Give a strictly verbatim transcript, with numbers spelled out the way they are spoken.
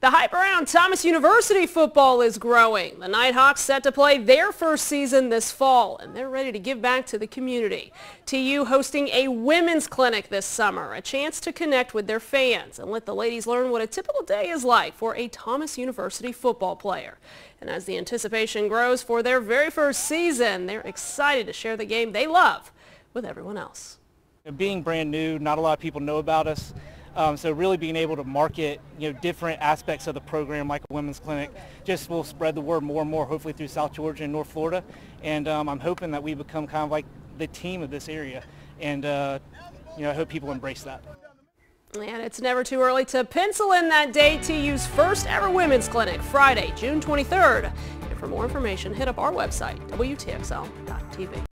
The hype around Thomas University football is growing. The Nighthawks set to play their first season this fall, and they're ready to give back to the community. T U hosting a women's clinic this summer, a chance to connect with their fans and let the ladies learn what a typical day is like for a Thomas University football player. And as the anticipation grows for their very first season, they're excited to share the game they love with everyone else. Being brand new, not a lot of people know about us. Um, so really being able to market, you know, different aspects of the program like a women's clinic just will spread the word more and more, hopefully through South Georgia and North Florida. And um, I'm hoping that we become kind of like the team of this area. And, uh, you know, I hope people embrace that. And it's never too early to pencil in that day to T U's first ever women's clinic, Friday, June twenty-third. And for more information, hit up our website, W T X L dot T V.